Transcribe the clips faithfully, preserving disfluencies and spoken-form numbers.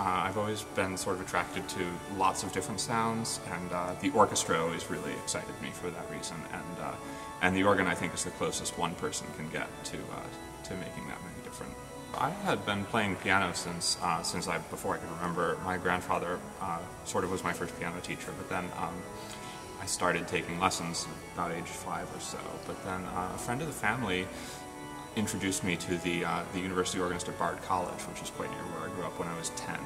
Uh, I've always been sort of attracted to lots of different sounds, and uh, the orchestra always really excited me for that reason, and uh, and the organ, I think, is the closest one person can get to uh, to making that many different. I had been playing piano since uh, since I before I could remember. My grandfather uh, sort of was my first piano teacher, but then um, I started taking lessons about age five or so. But then uh, a friend of the family introduced me to the uh, the university organist at Bard College, which is quite near where I grew up when I was ten.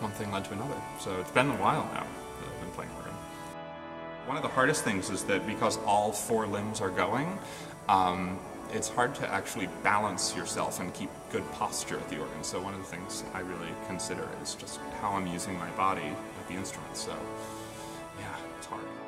One thing led to another, so it's been a while now that I've been playing organ. One of the hardest things is that because all four limbs are going, um, it's hard to actually balance yourself and keep good posture at the organ. So one of the things I really consider is just how I'm using my body at the instrument. So yeah, it's hard.